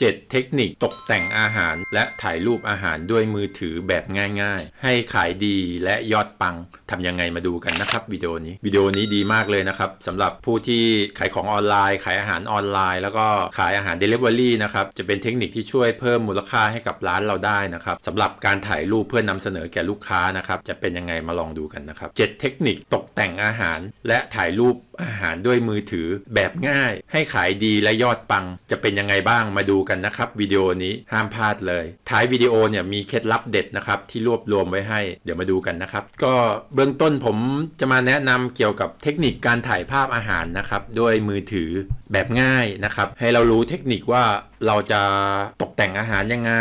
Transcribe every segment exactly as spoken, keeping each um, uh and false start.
เจ็ด เทคนิคตกแต่งอาหารและถ่ายรูปอาหารด้วยมือถือแบบง่ายๆให้ขายดีและยอดปังทำยังไงมาดูกันนะครับวิดีโอนี้วิดีโอนี้ดีมากเลยนะครับสำหรับผู้ที่ขายของออนไลน์ขายอาหารออนไลน์แล้วก็ขายอาหาร Delivery นะครับจะเป็นเทคนิคที่ช่วยเพิ่มมูลค่าให้กับร้านเราได้นะครับสำหรับการถ่ายรูปเพื่อนำเสนอแก่ลูกค้านะครับจะเป็นยังไงมาลองดูกันนะครับเจ็ด เทคนิคตกแต่งอาหารและถ่ายรูปอาหารด้วยมือถือแบบง่ายให้ขายดีและยอดปังจะเป็นยังไงบ้างมาดูกันนะครับวิดีโอนี้ห้ามพลาดเลยท้ายวิดีโอเนี่ยมีเคล็ดลับเด็ดนะครับที่รวบรวมไว้ให้เดี๋ยวมาดูกันนะครับก็เบื้องต้นผมจะมาแนะนำเกี่ยวกับเทคนิคการถ่ายภาพอาหารนะครับด้วยมือถือแบบง่ายนะครับให้เรารู้เทคนิคว่าเราจะตกแต่งอาหารยังไง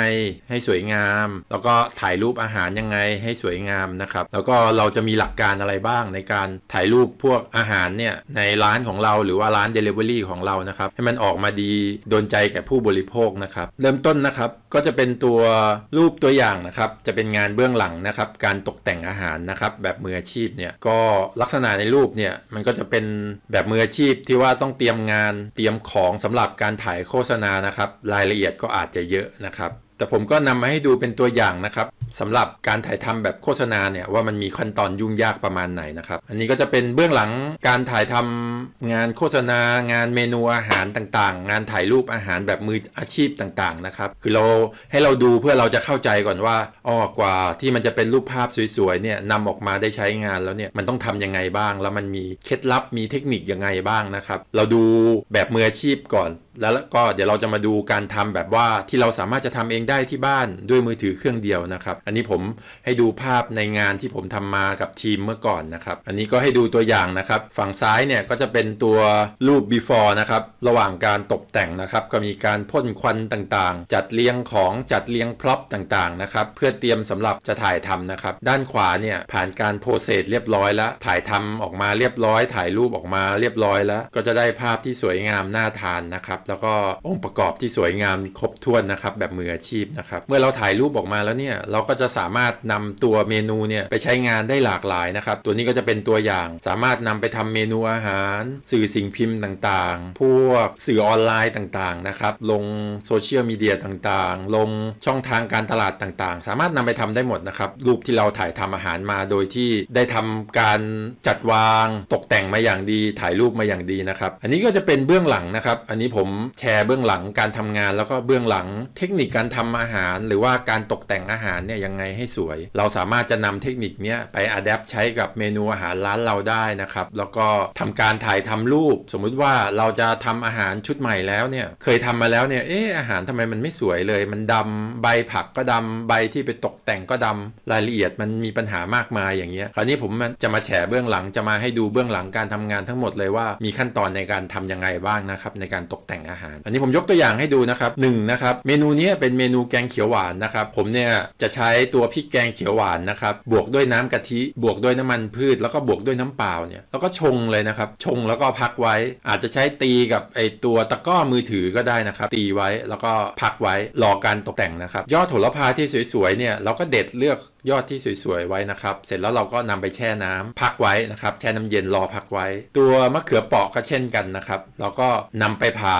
ให้สวยงามแล้วก็ถ่ายรูปอาหารยังไงให้สวยงามนะครับแล้วก็เราจะมีหลักการอะไรบ้างในการถ่ายรูปพวกอาหารเนี่ยในร้านของเราหรือว่าร้าน Delivery ของเรานะครับให้มันออกมาดีโดนใจแก่ผู้บริโภคนะครับเริ่มต้นนะครับก็จะเป็นตัวรูปตัวอย่างนะครับจะเป็นงานเบื้องหลังนะครับการตกแต่งอาหารนะครับแบบมืออาชีพเนี่ยก็ลักษณะในรูปเนี่ยมันก็จะเป็นแบบมืออาชีพที่ว่าต้องเตรียมงานเตรียมของสำหรับการถ่ายโฆษณานะครับรายละเอียดก็อาจจะเยอะนะครับแต่ผมก็นำมาให้ดูเป็นตัวอย่างนะครับสำหรับการถ่ายทำแบบโฆษณาเนี่ยว่ามันมีขั้นตอนยุ่งยากประมาณไหนนะครับอันนี้ก็จะเป็นเบื้องหลังการถ่ายทำงานโฆษณางานเมนูอาหารต่างๆงานถ่ายรูปอาหารแบบมืออาชีพต่างๆนะครับคือเราให้เราดูเพื่อเราจะเข้าใจก่อนว่าอ๋อกว่าที่มันจะเป็นรูปภาพสวยๆเนี่ยนำออกมาได้ใช้งานแล้วเนี่ยมันต้องทำยังไงบ้างแล้วมันมีเคล็ดลับมีเทคนิคยังไงบ้างนะครับเราดูแบบมืออาชีพก่อนแล้วก็เดี๋ยวเราจะมาดูการทำแบบว่าที่เราสามารถจะทำเองได้ที่บ้านด้วยมือถือเครื่องเดียวนะครับอันนี้ผมให้ดูภาพในงานที่ผมทำมากับทีมเมื่อก่อนนะครับอันนี้ก็ให้ดูตัวอย่างนะครับฝั่งซ้ายเนี่ยก็จะเป็นตัวรูป บีฟอร์ นะครับระหว่างการตกแต่งนะครับก็มีการพ่นควันต่างๆจัดเรียงของจัดเรียงพร็อพต่างๆนะครับเพื่อเตรียมสำหรับจะถ่ายทำนะครับด้านขวาเนี่ยผ่านการโพสเซสเรียบร้อยแล้วถ่ายทำออกมาเรียบร้อยถ่ายรูปออกมาเรียบร้อยแล้วก็จะได้ภาพที่สวยงามน่าทานนะครับแล้วก็องค์ประกอบที่สวยงามครบถ้วนนะครับแบบมืออาชีพนะครับเมื่อเราถ่ายรูปออกมาแล้วเนี่ยเราก็จะสามารถนำตัวเมนูเนี่ยไปใช้งานได้หลากหลายนะครับตัวนี้ก็จะเป็นตัวอย่างสามารถนำไปทำเมนูอาหารสื่อสิ่งพิมพ์ต่างๆพวกสื่อออนไลน์ต่างๆนะครับลงโซเชียลมีเดียต่างๆลงช่องทางการตลาดต่างๆสามารถนำไปทำได้หมดนะครับรูปที่เราถ่ายทำอาหารมาโดยที่ได้ทำการจัดวางตกแต่งมาอย่างดีถ่ายรูปมาอย่างดีนะครับอันนี้ก็จะเป็นเบื้องหลังนะครับอันนี้ผมแชร์เบื้องหลังการทำงานแล้วก็เบื้องหลังเทคนิคการทำอาหารหรือว่าการตกแต่งอาหารเนี่ยยังไงให้สวยเราสามารถจะนำเทคนิคเนี้ยไปอัดแอปใช้กับเมนูอาหารร้านเราได้นะครับแล้วก็ทำการถ่ายทำรูปสมมุติว่าเราจะทำอาหารชุดใหม่แล้วเนี่ยเคยทำมาแล้วเนี่ยเอออาหารทำไมมันไม่สวยเลยมันดำใบผักก็ดำใบที่ไปตกแต่งก็ดำรายละเอียดมันมีปัญหามากมายอย่างเงี้ยคราวนี้ผมจะมาแชร์เบื้องหลังจะมาให้ดูเบื้องหลังการทำงานทั้งหมดเลยว่ามีขั้นตอนในการทํำยังไงบ้างนะครับในการตกแต่งอาหารอันนี้ผมยกตัวอย่างให้ดูนะครับหนึ่งนะครับเมนูนี้เป็นเมนูแกงเขียวหวานนะครับผมเนี่ยจะใช้ตัวพริกแกงเขียวหวานนะครับบวกด้วยน้ำกะทิบวกด้วยน้ำมันพืชแล้วก็บวกด้วยน้ำเปล่าเนี่ยแล้วก็ชงเลยนะครับชงแล้วก็พักไว้อาจจะใช้ตีกับไอตัวตะกร้อมือถือก็ได้นะครับตีไว้แล้วก็พักไว้รอการตกแต่งนะครับยอดโหระพาที่สวยๆเนี่ยเราก็เด็ดเลือกยอดที่สวยๆไว้นะครับเสร็จแล้วเราก็นำไปแช่น้ำพักไว้นะครับแช่น้ำเย็นรอพักไว้ตัวมะเขือเปาะก็เช่นกันนะครับเราก็นำไปผ่า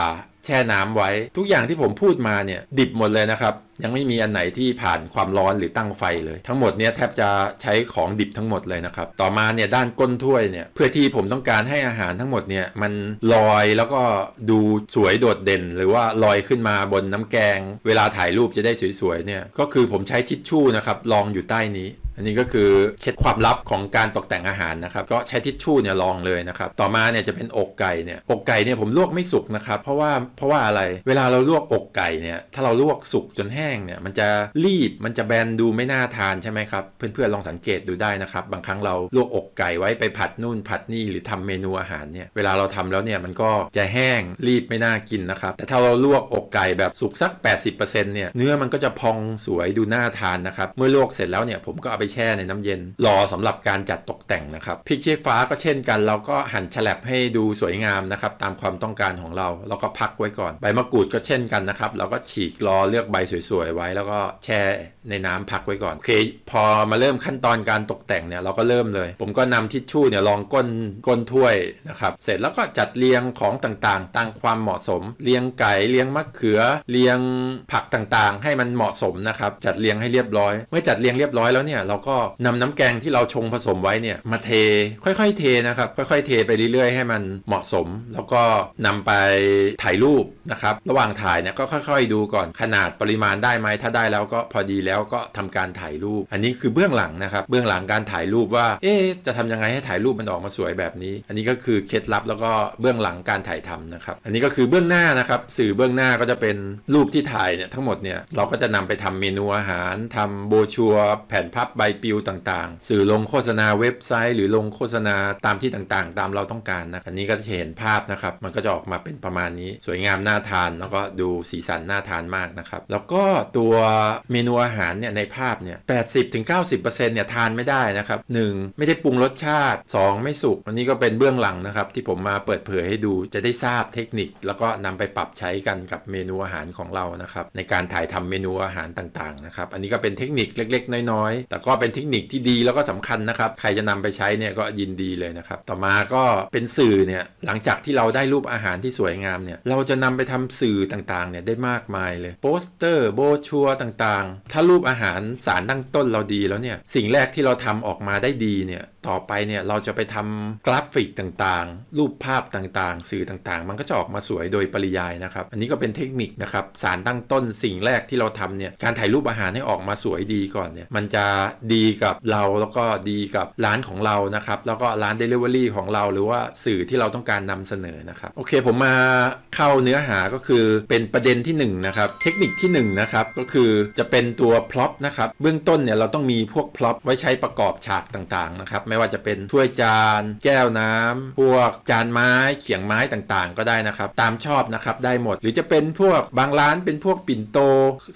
แช่น้ำไว้ทุกอย่างที่ผมพูดมาเนี่ยดิบหมดเลยนะครับยังไม่มีอันไหนที่ผ่านความร้อนหรือตั้งไฟเลยทั้งหมดเนี่ยแทบจะใช้ของดิบทั้งหมดเลยนะครับต่อมาเนี่ยด้านก้นถ้วยเนี่ยเพื่อที่ผมต้องการให้อาหารทั้งหมดเนี่ยมันลอยแล้วก็ดูสวยโดดเด่นหรือว่าลอยขึ้นมาบนน้ำแกงเวลาถ่ายรูปจะได้สวยๆเนี่ยก็คือผมใช้ทิชชู่นะครับรองอยู่ใต้นี้อันนี้ก็คือเคล็ดความลับของการตกแต่งอาหารนะครับก็ใช้ทิชชู่เนี่ยรองเลยนะครับต่อมาเนี่ยจะเป็นอกไก่เนี่ยอกไก่เนี่ยผมลวกไม่สุกนะครับเพราะว่าเพราะว่าอะไรเวลาเราลวกอกไก่เนี่ยถ้าเราลวกสุกจนแห้งเนี่ยมันจะรีบมันจะแบนดูไม่น่าทานใช่ไหมครับเพื่อนๆลองสังเกตดูได้นะครับบางครั้งเราลวกอกไก่ไว้ไปผัดนู่นผัดนี่หรือทำเมนูอาหารเนี่ยเวลาเราทำแล้วเนี่ยมันก็จะแห้งรีบไม่น่ากินนะครับแต่ถ้าเราลวกอกไก่แบบสุกสัก แปดสิบเปอร์เซ็นต์ เนี่ยเนื้อมันก็จะพองสวยดูน่าทานนะครับเมื่อลวกเสร็จแล้วเนี่ยผมก็เอาไปแช่ในน้ำเย็นรอสำหรับการจัดตกแต่งนะครับพริกชี้ฟ้าก็เช่นกันเราก็หั่นฉลับให้ดูสวยงามนะครับตามความต้องการของเราแล้วก็พักไว้ก่อนใบมะกรูดก็เช่นกันนะครับเราก็ฉีกรอเลือกใบสวย วยๆไว้แล้วก็แช่ในน้ำพักไว้ก่อนโอเคพอมาเริ่มขั้นตอนการตกแต่งเนี่ยเราก็เริ่มเลยผมก็นำทิชชู่เนี่ยรองก้นก้นถ้วยนะครับเสร็จแล้วก็จัดเรียงของต่างๆตามความเหมาะสมเรียงไก่เรียงมะเขือเรียงผักต่างๆให้มันเหมาะสมนะครับจัดเรียงให้เรียบร้อยเมื่อจัดเรียงเรียบร้อยแล้วเนี่ยเราก็นำน้ำแกงที่เราชงผสมไว้เนี่ยมาเทค่อยๆเทนะครับค่อยๆเทไปเรื่อยๆให้มันเหมาะสมแล้วก็นำไปถ่ายรูปนะครับระหว่างถ่ายเนี่ยก็ค่อยๆดูก่อนขนาดปริมาณได้ไหมถ้าได้แล้วก็พอดีแล้วก็ทำการถ่ายรูปอันนี้คือเบื้องหลังนะครับเบื้องหลังการถ่ายรูปว่าเอ๊ะจะทำยังไงให้ถ่ายรูปมันออกมาสวยแบบนี้อันนี้ก็คือเคล็ดลับแล้วก็เบื้องหลังการถ่ายทำนะครับอันนี้ก็คือเบื้องหน้านะครับสื่อเบื้องหน้าก็จะเป็นรูปที่ถ่ายเนี่ยทั้งหมดเนี่ยเราก็จะนำไปทำเมนูอาหารทำโบชัวแผ่นพับใบปลิวต่างๆสื่อลงโฆษณาเว็บไซต์หรือลงโฆษณาตามที่ต่างๆตามเราต้องการนะอันนี้ก็จะเห็นภาพนะครับมันก็จะออกมาเป็นประมาณนี้สวยงามน่าทานแล้วก็ดูสีสันน่าทานมากนะครับแล้วก็ตัวเมนูอาหารเนี่ยในภาพเนี่ย แปดสิบถึงเก้าสิบเปอร์เซ็นต์ เนี่ยทานไม่ได้นะครับ หนึ่ง ไม่ได้ปรุงรสชาติ สอง ไม่สุกอันนี้ก็เป็นเบื้องหลังนะครับที่ผมมาเปิดเผยให้ดูจะได้ทราบเทคนิคแล้วก็นำไปปรับใช้กันกับเมนูอาหารของเรานะครับในการถ่ายทำเมนูอาหารต่างๆนะครับอันนี้ก็เป็นเทคนิคเล็กๆน้อยๆแต่ก็เป็นเทคนิคที่ดีแล้วก็สำคัญนะครับใครจะนำไปใช้เนี่ยก็ยินดีเลยนะครับต่อมาก็เป็นสื่อเนี่ยหลังจากที่เราได้รูปอาหารที่สวยงามเนี่ยเราจะนำไปทำสื่อต่างๆเนี่ยได้มากมายเลยโปสเตอร์โบชัวต่างๆถ้ารูปอาหารสารตั้งต้นเราดีแล้วเนี่ยสิ่งแรกที่เราทำออกมาได้ดีเนี่ยต่อไปเนี่ยเราจะไปทำกราฟิกต่างๆรูปภาพต่างๆสื่อต่างๆมันก็จะออกมาสวยโดยปริยายนะครับอันนี้ก็เป็นเทคนิคนะครับสารตั้งต้นสิ่งแรกที่เราทำเนี่ยการถ่ายรูปอาหารให้ออกมาสวยดีก่อนเนี่ยมันจะดีกับเราแล้วก็ดีกับร้านของเรานะครับแล้วก็ร้าน Delivery ของเราหรือว่าสื่อที่เราต้องการนำเสนอนะครับโอเคผมมาเข้าเนื้อหาก็คือเป็นประเด็นที่หนึ่งนะครับเทคนิคที่หนึ่งนะครับก็คือจะเป็นตัวพล็อปนะครับเบื้องต้นเนี่ยเราต้องมีพวกพล็อปไว้ใช้ประกอบฉากต่างๆนะครับไม่ว่าจะเป็นถ้วยจานแก้วน้ำพวกจานไม้เขียงไม้ต่างๆก็ได้นะครับตามชอบนะครับได้หมดหรือจะเป็นพวกบางร้านเป็นพวกปิ่นโต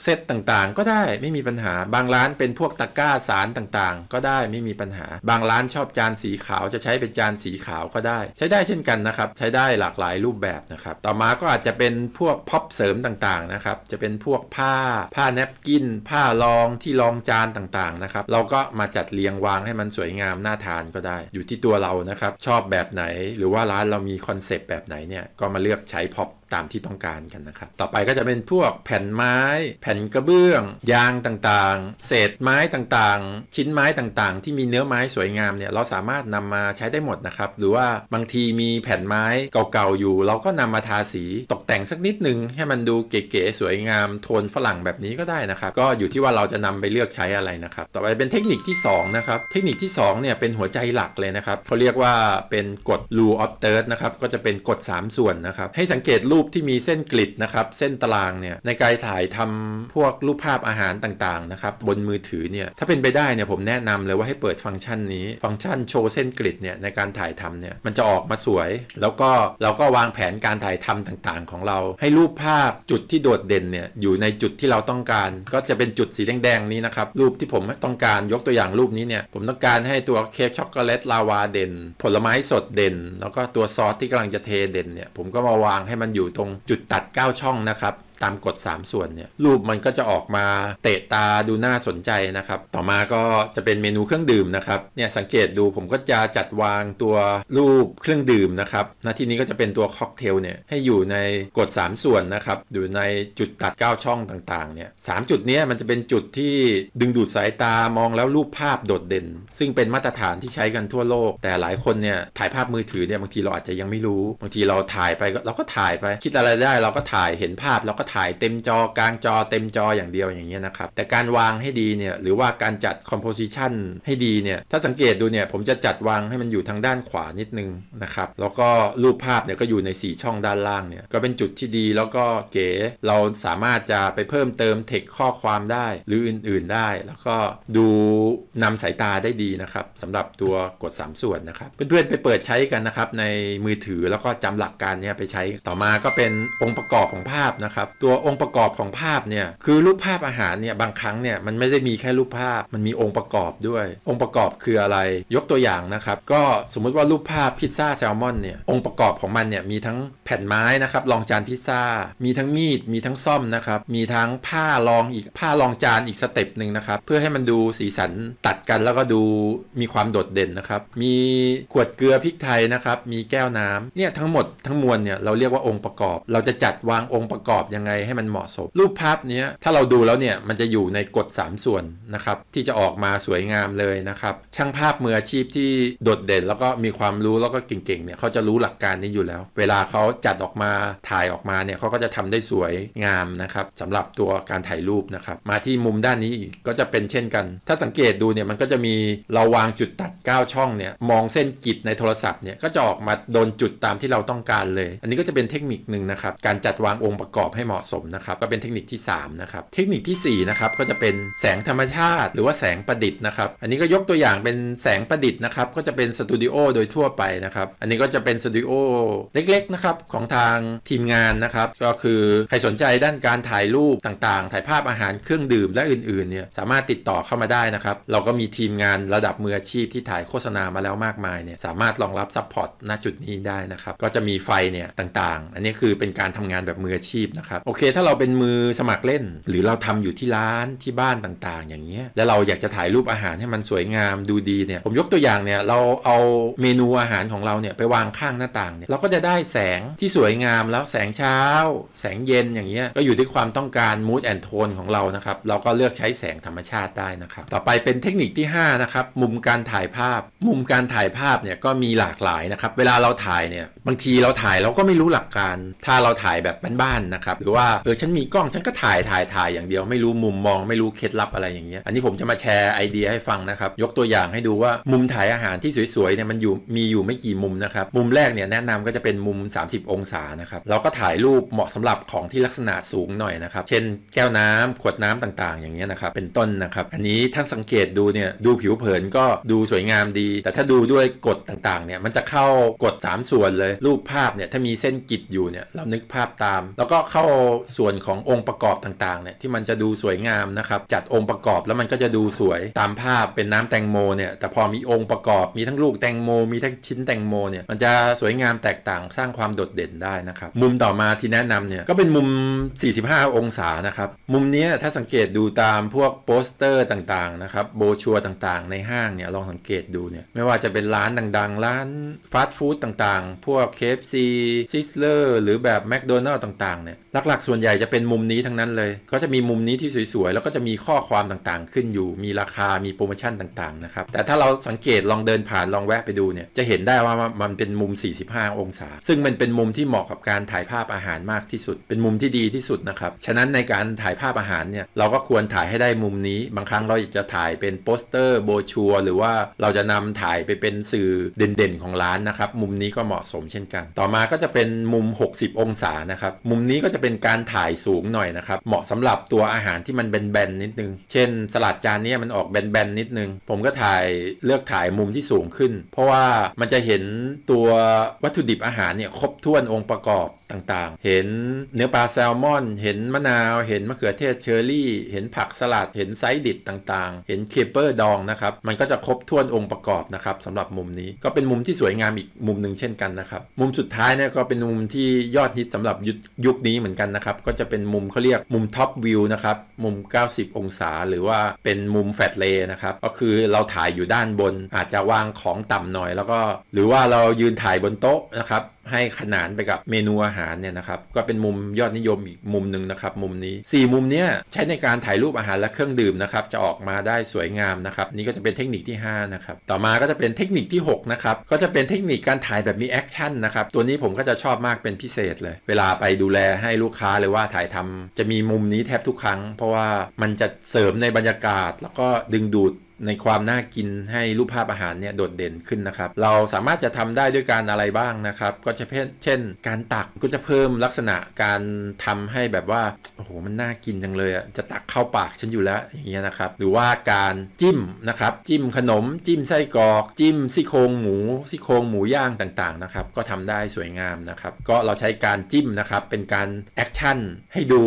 เซตต่างๆก็ได้ไม่มีปัญหาบางร้านเป็นพวกตะกร้าสารต่างๆก็ได้ไม่มีปัญหาบางร้านชอบจานสีขาวจะใช้เป็นจานสีขาวก็ได้ใช้ได้เช่นกันนะครับใช้ได้หลากหลายรูปแบบนะครับต่อมาก็อาจจะเป็นพวกพ็อปเสริมต่างๆนะครับจะเป็นพวกผ้าผ้าแนปกินผ้ารองที่รองจานต่างๆนะครับเราก็มาจัดเรียงวางให้มันสวยงามน่าทานก็ได้อยู่ที่ตัวเรานะครับชอบแบบไหนหรือว่าร้านเรามีคอนเซปต์แบบไหนเนี่ยก็มาเลือกใช้พ็อปตามที่ต้องการกันนะครับต่อไปก็จะเป็นพวกแผ่นไม้แผ่นกระเบื้องยางต่างๆเศษไม้ต่างๆชิ้นไม้ต่างๆที่มีเนื้อไม้สวยงามเนี่ยเราสามารถนำมาใช้ได้หมดนะครับหรือว่าบางทีมีแผ่นไม้เก่าๆอยู่เราก็นำมาทาสีตกแต่งสักนิดนึงให้มันดูเก๋ๆสวยงามโทนฝรั่งแบบนี้ก็ได้นะครับก็อยู่ที่ว่าเราจะนำไปเลือกใช้อะไรนะครับต่อไปเป็นเทคนิคที่สองนะครับเทคนิคที่สองเนี่ยเป็นหัวใจหลักเลยนะครับเขาเรียกว่าเป็นกฎ rule of thirds นะครับก็จะเป็นกฎสามส่วนนะครับให้สังเกตรูปที่มีเส้นกริดนะครับเส้นตารางเนี่ยในการถ่ายทำพวกรูปภาพอาหารต่างๆนะครับบนมือถือเนี่ยถ้าเป็นไปได้เนี่ยผมแนะนำเลยว่าให้เปิดฟังก์ชันนี้ฟังก์ชันโชว์เส้นกริดเนี่ยในการถ่ายทำเนี่ยมันจะออกมาสวยแล้วก็เราก็วางแผนการถ่ายทำต่างๆของเราให้รูปภาพจุดที่โดดเด่นเนี่ยอยู่ในจุดที่เราต้องการก็จะเป็นจุดสีแดงๆนี้นะครับรูปที่ผมต้องการยกตัวอย่างรูปนี้เนี่ยผมต้องการให้ตัวเค้กช็อกโกแลตลาวาเด่นผลไม้สดเด่นแล้วก็ตัวซอสที่กำลังจะเทเด่นเนี่ยผมก็มาวางให้มันอยู่ตรงจุดตัดเก้าช่องนะครับตามกฎสามส่วนเนี่ยรูปมันก็จะออกมาเตะตาดูน่าสนใจนะครับต่อมาก็จะเป็นเมนูเครื่องดื่มนะครับเนี่ยสังเกตดูผมก็จะจัดวางตัวรูปเครื่องดื่มนะครับณที่นี้ก็จะเป็นตัวค็อกเทลเนี่ยให้อยู่ในกฎสามส่วนนะครับอยู่ในจุดตัดเก้าช่องต่างๆเนี่ยสามจุดนี้มันจะเป็นจุดที่ดึงดูดสายตามองแล้วรูปภาพโดดเด่นซึ่งเป็นมาตรฐานที่ใช้กันทั่วโลกแต่หลายคนเนี่ยถ่ายภาพมือถือเนี่ยบางทีเราอาจจะยังไม่รู้บางทีเราถ่ายไปเราก็ถ่ายไปคิดอะไรได้เราก็ถ่ายเห็นภาพเราก็ถ่ายเต็มจอกลางจอเต็มจออย่างเดียวอย่างเงี้ยนะครับแต่การวางให้ดีเนี่ยหรือว่าการจัดคอมโพสิชันให้ดีเนี่ยถ้าสังเกตดูเนี่ยผมจะจัดวางให้มันอยู่ทางด้านขวานิดนึงนะครับแล้วก็รูปภาพเนี่ยก็อยู่ในสี่ช่องด้านล่างเนี่ยก็เป็นจุดที่ดีแล้วก็เก๋เราสามารถจะไปเพิ่มเติมเทคข้อความได้หรืออื่นๆได้แล้วก็ดูนำสายตาได้ดีนะครับสำหรับตัวกดสามส่วนนะครับเพื่อนๆไปเปิดใช้กันนะครับในมือถือแล้วก็จำหลักการเนี่ยไปใช้ต่อมาก็เป็นองค์ประกอบของภาพนะครับ ตัวองค์ประกอบของภาพเนี่ยคือรูปภาพอาหารเนี่ยบางครั้งเนี่ยมันไม่ได้มีแค่รูปภาพมันมีองค์ประกอบด้วยองค์ประกอบคืออะไรยกตัวอย่างนะครับก็สมมุติว่ารูปภาพพิซซ่าแซลมอนเนี่ยองค์ประกอบของมันเนี่ยมีทั้งแผ่นไม้นะครับรองจานพิซซ่ามีทั้งมีดมีทั้งซ่อมนะครับมีทั้งผ้ารองอีกผ้ารองจานอีกสเต็ปหนึ่งนะครับเพื่อให้มันดูสีสันตัดกันแล้วก็ดูมีความโดดเด่นนะครับมีขวดเกลือพริกไทยนะครับมีแก้วน้ำเนี่ยทั้งหมดทั้งมวลเนี่ยเราเรียกว่าองค์ประกอบเราจะจัดวางองค์ประกอบยังไงให้มันเหมาะสมรูปภาพนี้ถ้าเราดูแล้วเนี่ยมันจะอยู่ในกฎสามส่วนนะครับที่จะออกมาสวยงามเลยนะครับช่างภาพมืออาชีพที่โดดเด่นแล้วก็มีความรู้แล้วก็เก่งๆเนี่ยเขาจะรู้หลักการนี้อยู่แล้วเวลาเขาจัดออกมาถ่ายออกมาเนี่ยเขาก็จะทำได้สวยงามนะครับสำหรับตัวการถ่ายรูปนะครับมาที่มุมด้านนี้อีกก็จะเป็นเช่นกันถ้าสังเกตดูเนี่ยมันก็จะมีเราวางจุดตัดเก้าช่องเนี่ยมองเส้นกิจในโทรศัพท์เนี่ยก็จะออกมาโดนจุดตามที่เราต้องการเลยอันนี้ก็จะเป็นเทคนิคหนึ่งนะครับการจัดวางองค์ประกอบให้เหมาะสมนะครับก็เป็นเทคนิคที่สามนะครับเทคนิคที่สี่นะครับก็จะเป็นแสงธรรมชาติหรือว่าแสงประดิษฐ์นะครับอันนี้ก็ยกตัวอย่างเป็นแสงประดิษฐ์นะครับก็จะเป็นสตูดิโอโดยทั่วไปนะครับอันนี้ก็จะเป็นสตูดิโอเล็กๆนะครับของทางทีมงานนะครับก็คือใครสนใจด้านการถ่ายรูปต่างๆถ่ายภาพอาหารเครื่องดื่มและอื่นๆเนี่ยสามารถติดต่อเข้ามาได้นะครับเราก็มีทีมงานระดับมืออาชีพที่ถ่ายโฆษณามาแล้วมากมายเนี่ยสามารถรองรับซัพพอร์ตณจุดนี้ได้นะครับก็จะมีไฟเนี่ยต่างๆอันนี้คือเป็นการทำงานแบบมืออาชีพนะครับโอเคถ้าเราเป็นมือสมัครเล่นหรือเราทำอยู่ที่ร้านที่บ้านต่างๆอย่างเงี้ยแล้วเราอยากจะถ่ายรูปอาหารให้มันสวยงามดูดีเนี่ยผมยกตัวอย่างเนี่ยเราเอาเมนูอาหารของเราเนี่ยไปวางข้างหน้าต่างเนี่ยเราก็จะได้แสงที่สวยงามแล้วแสงเช้าแสงเย็นอย่างเงี้ยก็อยู่ที่ความต้องการ mood and tone ของเรานะครับเราก็เลือกใช้แสงธรรมชาติได้นะครับต่อไปเป็นเทคนิคที่ห้านะครับมุมการถ่ายภาพมุมการถ่ายภาพเนี่ยก็มีหลากหลายนะครับเวลาเราถ่ายเนี่ยบางทีเราถ่ายเราก็ไม่รู้หลักการถ้าเราถ่ายแบบบ้านๆนะครับหรือว่าเออฉันมีกล้องฉันก็ถ่ายถ่ายถ่ายอย่างเดียวไม่รู้มุมมองไม่รู้เคล็ดลับอะไรอย่างเงี้ยอันนี้ผมจะมาแชร์ไอเดียให้ฟังนะครับยกตัวอย่างให้ดูว่ามุมถ่ายอาหารที่สวยๆเนี่ยมันอยู่มีอยู่ไม่กี่มุมนะครับมุมแรกเนี่ยแนะนำก็จะเป็นมุมสามสิบองศานะครับเราก็ถ่ายรูปเหมาะสำหรับของที่ลักษณะสูงหน่อยนะครับเช่นแก้วน้ำขวดน้ำต่างๆอย่างเงี้ยนะครับเป็นต้นนะครับอันนี้ถ้าสังเกตดูเนี่ยดูผิวเผินก็ดูสวยงามดีแต่ถ้าดูด้วยกฎต่างๆเนี่ยมันจะเข้ากฎสามส่วนเลยรูปภาพเนี่ยถ้ามีเส้นกิจอยู่เนี่ยเรานึกภาพตามแล้วก็เข้าส่วนขององค์ประกอบต่างๆเนี่ยที่มันจะดูสวยงามนะครับจัดองค์ประกอบแล้วมันก็จะดูสวยตามภาพเป็นน้ำแตงโมเนี่ยแต่พอมีองค์ประกอบมีทั้งลูกแตงโมมีทั้งชิ้นแตงโมเนี่ยมันจะสวยงามแตกต่างสร้างความโดดเด่นได้นะครับมุมต่อมาที่แนะนำเนี่ยก็เป็นมุมสี่สิบห้าองศานะครับมุมนี้ถ้าสังเกตดูตามพวกโปสเตอร์ต่างๆนะครับโบชัวร์ต่างๆในห้างเนี่ยลองสังเกตดูเนี่ยไม่ว่าจะเป็นร้านดังๆร้านฟาสต์ฟู้ดต่างๆพวก เค เอฟ ซี ซิสเลอร์หรือแบบแมคโดนัลด์ต่างๆเนี่ยหลักๆส่วนใหญ่จะเป็นมุมนี้ทั้งนั้นเลยก็จะมีมุมนี้ที่สวยๆแล้วก็จะมีข้อความต่างๆขึ้นอยู่มีราคามีโปรโมชั่นต่างๆนะครับแต่ถ้าเราสังเกตลองเดินผ่านลองแวะไปดูเนี่ยจะเห็นได้ว่ามันเป็นมุมสี่สิบห้าองศาซึ่งมันเป็นมุมที่เหมาะกับการถ่ายภาพอาหารมากที่สุดเป็นมุมที่ดีที่สุดนะครับฉะนั้นในการถ่ายภาพอาหารเนี่ยเราก็ควรถ่ายให้ได้มุมนี้บางครั้งเราจะถ่ายเป็นโปสเตอร์โบชัวร์หรือว่าเราจะนำถ่ายไปเป็นสื่อเด่นๆของร้านนะครับมุมนี้ก็เหมาะสมเช่นกันต่อมาก็จะเป็นมุมหกสิบองศานะครับมุมนี้ก็จะเป็นการถ่ายสูงหน่อยนะครับเหมาะสำหรับตัวอาหารที่มันแบนๆนิดนึงเช่นสลัดจานนี้มันออกแบนๆนิดนึงผมก็ถ่ายเลือกถ่ายมุมที่สูงขึ้นเพราะว่ามันจะเห็นตัววัตถุดิบอาหารเนี่ยครบถ้วนองค์ประกอบต่างๆเห็นเนื้อปลาแซลมอนเห็นมะนาวเห็นมะเขือเทศเชอร์รี่เห็นผักสลัดเห็นไซส์ดิบต่างๆเห็นเคเปอร์ดองนะครับมันก็จะครบถ้วนองค์ประกอบนะครับสำหรับมุมนี้ก็เป็นมุมที่สวยงามอีกมุมหนึ่งเช่นกันนะครับมุมสุดท้ายเนี่ยก็เป็นมุมที่ยอดฮิตสำหรับยุคนี้เหมือนกันนะครับก็จะเป็นมุมเขาเรียกมุมท็อปวิวนะครับมุมเก้าสิบองศาหรือว่าเป็นมุมแฟลตเลย์นะครับก็คือเราถ่ายอยู่ด้านบนอาจจะวางของต่ำหน่อยแล้วก็หรือว่าเรายืนถ่ายบนโต๊ะนะครับให้ขนานไปกับเมนูอาหารเนี่ยนะครับก็เป็นมุมยอดนิยมอีกมุมหนึ่งนะครับมุมนี้สี่มุมเนี้ยใช้ในการถ่ายรูปอาหารและเครื่องดื่มนะครับจะออกมาได้สวยงามนะครับนี่ก็จะเป็นเทคนิคที่ห้านะครับต่อมาก็จะเป็นเทคนิคที่หกนะครับก็จะเป็นเทคนิคการถ่ายแบบมีแอคชั่นนะครับตัวนี้ผมก็จะชอบมากเป็นพิเศษเลยเวลาไปดูแลให้ลูกค้าเลยว่าถ่ายทำจะมีมุมนี้แทบทุกครั้งเพราะว่ามันจะเสริมในบรรยากาศแล้วก็ดึงดูดในความน่ากินให้รูปภาพอาหารเนี่ยโดดเด่นขึ้นนะครับเราสามารถจะทำได้ด้วยการอะไรบ้างนะครับก็จะเช่นการตักก็จะเพิ่มลักษณะการทำให้แบบว่าโอ้โห หมันน่ากินจังเลยอ่ะจะตักเข้าปากฉันอยู่แล้วอย่างเงี้ยนะครับหรือว่าการจิ้มนะครับจิ้มขนมจิ้มไส้กรอกจิ้มซี่โครงหมูซี่โครงหมูย่างต่างๆนะครับก็ทำได้สวยงามนะครับก็เราใช้การจิ้มนะครับเป็นการแอคชั่นให้ดู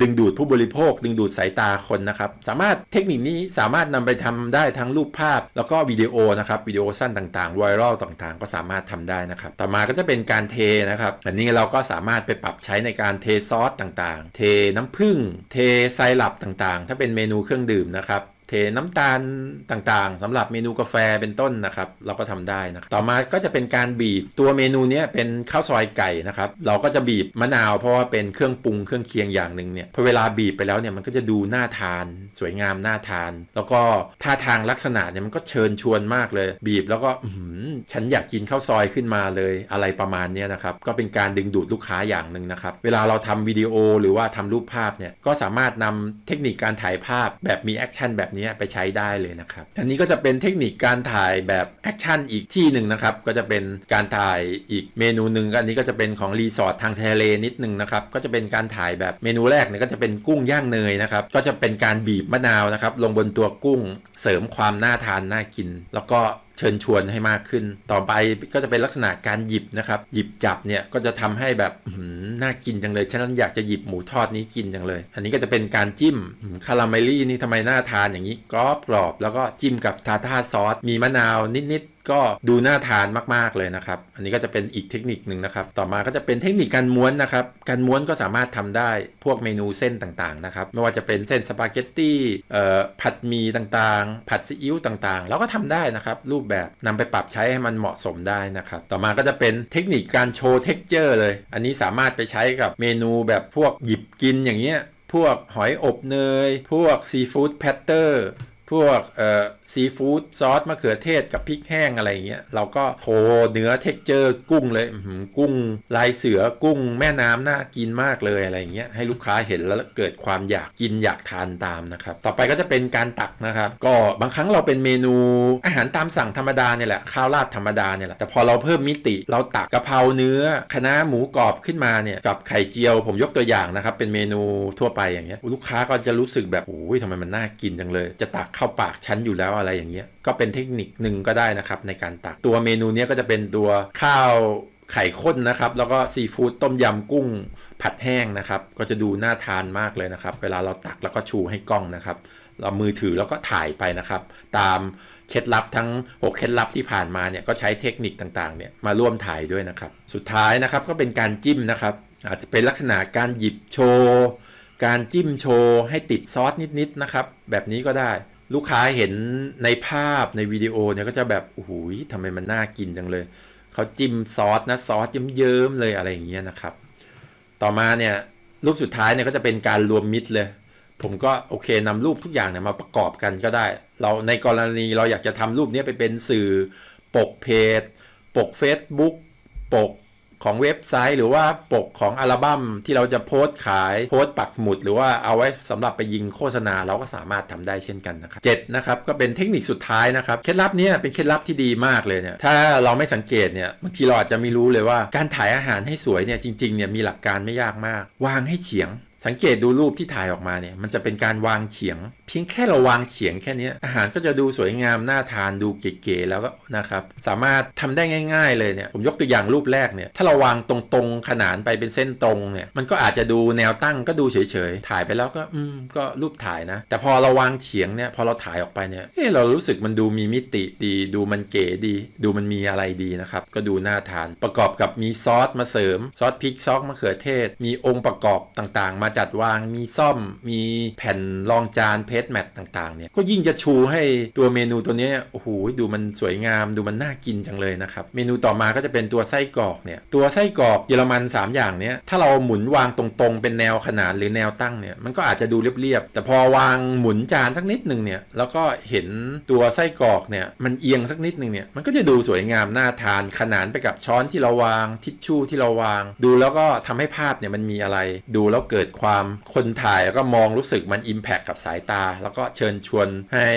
ดึงดูดผู้บริโภคดึงดูดสายตาคนนะครับสามารถเทคนิคนี้สามารถนำไปทำได้ทั้งรูปภาพแล้วก็วิดีโอนะครับวิดีโอสั้นต่างๆไวรัลต่างๆก็สามารถทำได้นะครับต่อมาก็จะเป็นการเทนะครับอันนี้เราก็สามารถไปปรับใช้ในการเทซอสต่างๆเทน้ำผึ้งเทไซรัปต่างๆถ้าเป็นเมนูเครื่องดื่มนะครับเทน้ำตาลต่างๆสำหรับเมนูกาแฟเป็นต้นนะครับเราก็ทำได้นะต่อมาก็จะเป็นการบีบตัวเมนูนี้เป็นข้าวซอยไก่นะครับเราก็จะบีบมะนาวเพราะว่าเป็นเครื่องปรุงเครื่องเคียงอย่างหนึ่งเนี่ยพอเวลาบีบไปแล้วเนี่ยมันก็จะดูน่าทานสวยงามน่าทานแล้วก็ท่าทางลักษณะเนี่ยมันก็เชิญชวนมากเลยบีบแล้วก็อืมฉันอยากกินข้าวซอยขึ้นมาเลยอะไรประมาณนี้นะครับก็เป็นการดึงดูดลูกค้าอย่างหนึ่งนะครับเวลาเราทำวิดีโอหรือว่าทำรูปภาพเนี่ยก็สามารถนำเทคนิคการถ่ายภาพแบบมีแอคชั่นแบบนี้ไปใช้ได้เลยนะครับอันนี้ก็จะเป็นเทคนิคการถ่ายแบบแอคชั่นอีกที่หนึ่งนะครับก็จะเป็นการถ่ายอีกเมนูหนึ่งอันนี้ก็จะเป็นของรีสอร์ททางทะเลนิดนึงนะครับก็จะเป็นการถ่ายแบบเมนูแรกเนี่ยก็จะเป็นกุ้งย่างเนยนะครับก็จะเป็นการบีบมะนาวนะครับลงบนตัวกุ้งเสริมความน่าทานน่ากินแล้วก็เชิญชวนให้มากขึ้นต่อไปก็จะเป็นลักษณะการหยิบนะครับหยิบจับเนี่ยก็จะทำให้แบบน่ากินจังเลยฉันอยากจะหยิบหมูทอดนี้กินจังเลยอันนี้ก็จะเป็นการจิ้มคาราเมลลี่นี่ทำไมน่าทานอย่างนี้กรอบกรอบแล้วก็จิ้มกับทาร์ทาร์ซอสมีมะนาวนิดๆก็ดูน่าทานมากๆเลยนะครับอันนี้ก็จะเป็นอีกเทคนิคหนึ่งนะครับต่อมาก็จะเป็นเทคนิคการม้วนนะครับการม้วนก็สามารถทำได้พวกเมนูเส้นต่างๆนะครับไม่ว่าจะเป็นเส้นสปาเกตตี้ผัดหมี่ต่างๆผัดซีอิ๊วต่างๆเราก็ทำได้นะครับรูปแบบนำไปปรับใช้ให้มันเหมาะสมได้นะครับต่อมาก็จะเป็นเทคนิคการโชว์เท็กเจอร์เลยอันนี้สามารถไปใช้กับเมนูแบบพวกหยิบกินอย่างเงี้ยพวกหอยอบเนยพวกซีฟู้ดแพตเตอร์พวกซีฟู้ดซอสมะเขือเทศกับพริกแห้งอะไรเงี้ยเราก็โผล่เนื้อเท็กเจอร์กุ้งเลยกุ้งลายเสือกุ้งแม่น้ำน่ากินมากเลยอะไรเงี้ยให้ลูกค้าเห็นแล้วเกิดความอยากกินอยากทานตามนะครับต่อไปก็จะเป็นการตักนะครับก็บางครั้งเราเป็นเมนูอาหารตามสั่งธรรมดาเนี่ยแหละข้าวราดธรรมดาเนี่ยแหละแต่พอเราเพิ่มมิติเราตักกะเพราเนื้อคะน้าหมูกรอบขึ้นมาเนี่ยกับไข่เจียวผมยกตัวอย่างนะครับเป็นเมนูทั่วไปอย่างเงี้ยลูกค้าก็จะรู้สึกแบบโอ้ยทำไมมันน่ากินจังเลยจะตักเข้าปากชั้นอยู่แล้วอะไรอย่างเงี้ยก็เป็นเทคนิคหนึ่งก็ได้นะครับในการตักตัวเมนูนี้ก็จะเป็นตัวข้าวไข่ข้นนะครับแล้วก็ซีฟู้ดต้มยำกุ้งผัดแห้งนะครับก็จะดูน่าทานมากเลยนะครับเวลาเราตักแล้วก็ชูให้กล้องนะครับเรามือถือแล้วก็ถ่ายไปนะครับตามเคล็ดลับทั้งหกเคล็ดลับที่ผ่านมาเนี่ยก็ใช้เทคนิคต่างๆเนี่ยมาร่วมถ่ายด้วยนะครับสุดท้ายนะครับก็เป็นการจิ้มนะครับอาจจะเป็นลักษณะการหยิบโชว์การจิ้มโชว์ให้ติดซอสนิดๆนะครับแบบนี้ก็ได้ลูกค้าเห็นในภาพในวิดีโอเนี่ยก็จะแบบโอ้โหทำไมมันน่ากินจังเลยเขาจิ้มซอสนะซอสเยิ้มๆเลยอะไรอย่างเงี้ยนะครับต่อมาเนี่ยรูปสุดท้ายเนี่ยก็จะเป็นการรวมมิตรเลยผมก็โอเคนำรูปทุกอย่างเนี่ยมาประกอบกันก็ได้เราในกรณีเราอยากจะทำรูปนี้ไปเป็นสื่อปกเพจปก Facebook ปกของเว็บไซต์หรือว่าปกของอัลบั้มที่เราจะโพสต์ขายโพสต์ปักหมุดหรือว่าเอาไว้สำหรับไปยิงโฆษณาเราก็สามารถทำได้เช่นกันนะครับเจ็ดนะครับก็เป็นเทคนิคสุดท้ายนะครับเคล็ดลับนี้เป็นเคล็ดลับที่ดีมากเลยเนี่ยถ้าเราไม่สังเกตเนี่ยบางทีเราอาจจะไม่รู้เลยว่าการถ่ายอาหารให้สวยเนี่ยจริงๆเนี่ยมีหลักการไม่ยากมากวางให้เฉียงสังเกตดูรูปที่ถ่ายออกมาเนี่ยมันจะเป็นการวางเฉียงเพียงแค่เราวางเฉียงแค่นี้อาหารก็จะดูสวยงามน่าทานดูเก๋ๆแล้วก็นะครับสามารถทำได้ง่ายๆเลยเนี่ยผมยกตัวอย่างรูปแรกเนี่ยถ้าเราวางตรงๆขนานไปเป็นเส้นตรงเนี่ยมันก็อาจจะดูแนวตั้งก็ดูเฉยๆถ่ายไปแล้วก็อืมก็รูปถ่ายนะแต่พอเราวางเฉียงเนี่ยพอเราถ่ายออกไปเนี่ยเออเรารู้สึกมันดูมีมิติดีดูมันเก๋ดีดูมันมีอะไรดีนะครับก็ดูน่าทานประกอบกับมีซอสมาเสริมซอสพริกซอสมะเขือเทศมีองค์ประกอบต่างๆมาจัดวางมีซ่อมมีแผ่นรองจานเพจแมทต่างๆเนี่ยก็ยิ่งจะชูให้ตัวเมนูตัวนี้โอ้โหดูมันสวยงามดูมันน่ากินจังเลยนะครับเมนูต่อมาก็จะเป็นตัวไส้กรอกเนี่ยตัวไส้กรอกเยอรมันสามอย่างเนี่ยถ้าเราหมุนวางตรงๆเป็นแนวขนานหรือแนวตั้งเนี่ยมันก็อาจจะดูเรียบๆแต่พอวางหมุนจานสักนิดหนึ่งเนี่ยแล้วก็เห็นตัวไส้กรอกเนี่ยมันเอียงสักนิดหนึ่งเนี่ยมันก็จะดูสวยงามน่าทานขนานไปกับช้อนที่เราวางทิชชู่ที่เราวางดูแล้วก็ทำให้ภาพเนี่ยมันมีอะไรดูแล้วเกิด ความคนถ่ายแล้วก็มองรู้สึกมัน อิมแพค กับสายตาแล้วก็เชิญชวนให้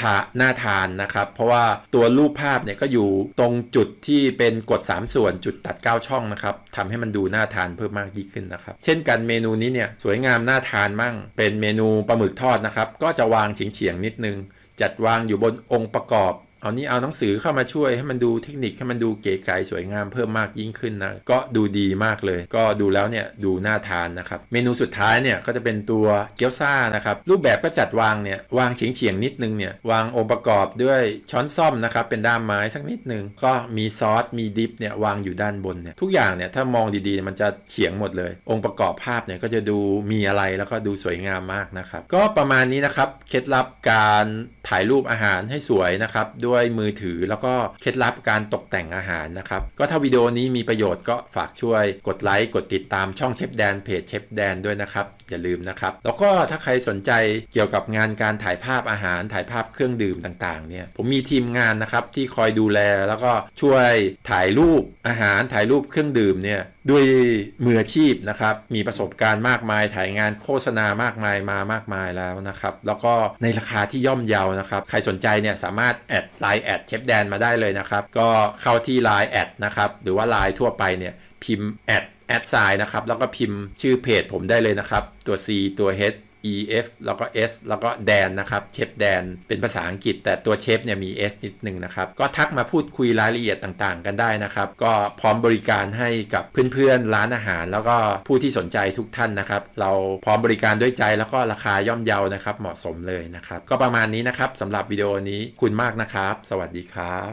ทาน่าทานนะครับเพราะว่าตัวรูปภาพเนี่ยก็อยู่ตรงจุดที่เป็นกดสามส่วนจุดตัดเก้าช่องนะครับทำให้มันดูน่าทานเพิ่มมากยิ่งขึ้นนะครับเช่นกันเมนูนี้เนี่ยสวยงามน่าทานมั่งเป็นเมนูปลาหมึกทอดนะครับก็จะวางเฉียงๆนิดนึงจัดวางอยู่บนองค์ประกอบเอานี่เอาหนังสือเข้ามาช่วยให้มันดูเทคนิคให้มันดูเก๋ไก๋สวยงามเพิ่มมากยิ่งขึ้นนะก็ดูดีมากเลยก็ดูแล้วเนี่ยดูน่าทานนะครับเมนูสุดท้ายเนี่ยก็จะเป็นตัวเกี๊ยวซ่านะครับรูปแบบก็จัดวางเนี่ยวางเฉียงๆนิดนึงเนี่ยวางองค์ประกอบด้วยช้อนซ่อมนะครับเป็นด้ามไม้สักนิดนึงก็มีซอสมีดิปเนี่ยวางอยู่ด้านบนเนี่ยทุกอย่างเนี่ยถ้ามองดีๆมันจะเฉียงหมดเลยองค์ประกอบภาพเนี่ยก็จะดูมีอะไรแล้วก็ดูสวยงามมากนะครับก็ประมาณนี้นะครับเคล็ดลับการถ่ายรูปอาหารให้สวยนะครับด้วยมือถือแล้วก็เคล็ดลับการตกแต่งอาหารนะครับก็ถ้าวิดีโอนี้มีประโยชน์ก็ฝากช่วยกดไลค์กดติดตามช่องเชฟแดนเพจเชฟแดนด้วยนะครับอย่าลืมนะครับแล้วก็ถ้าใครสนใจเกี่ยวกับงานการถ่ายภาพอาหารถ่ายภาพเครื่องดื่มต่างๆเนี่ยผมมีทีมงานนะครับที่คอยดูแลแล้วก็ช่วยถ่ายรูปอาหารถ่ายรูปเครื่องดื่มเนี่ยด้วยมืออาชีพนะครับมีประสบการณ์มากมายถ่ายงานโฆษณามากมายมามากมายแล้วนะครับแล้วก็ในราคาที่ย่อมเยานะครับใครสนใจเนี่ยสามารถแอดไลน์แอดเชฟแดนมาได้เลยนะครับก็เข้าที่ไลน์แอดนะครับหรือว่าไลน์ทั่วไปเนี่ยพิมพ์แอดแอดไซน์นะครับแล้วก็พิมพ์ชื่อเพจผมได้เลยนะครับตัว C ตัว H E F แล้วก็ S แล้วก็แดนนะครับเชฟแดนเป็นภาษาอังกฤษแต่ตัวเชฟเนี่ยมี S นิดนึงนะครับก็ทักมาพูดคุยรายละเอียดต่างๆกันได้นะครับก็พร้อมบริการให้กับเพื่อนๆร้านอาหารแล้วก็ผู้ที่สนใจทุกท่านนะครับเราพร้อมบริการด้วยใจแล้วก็ราคาย่อมเยานะครับเหมาะสมเลยนะครับก็ประมาณนี้นะครับสำหรับวิดีโอนี้ขอบคุณมากนะครับสวัสดีครับ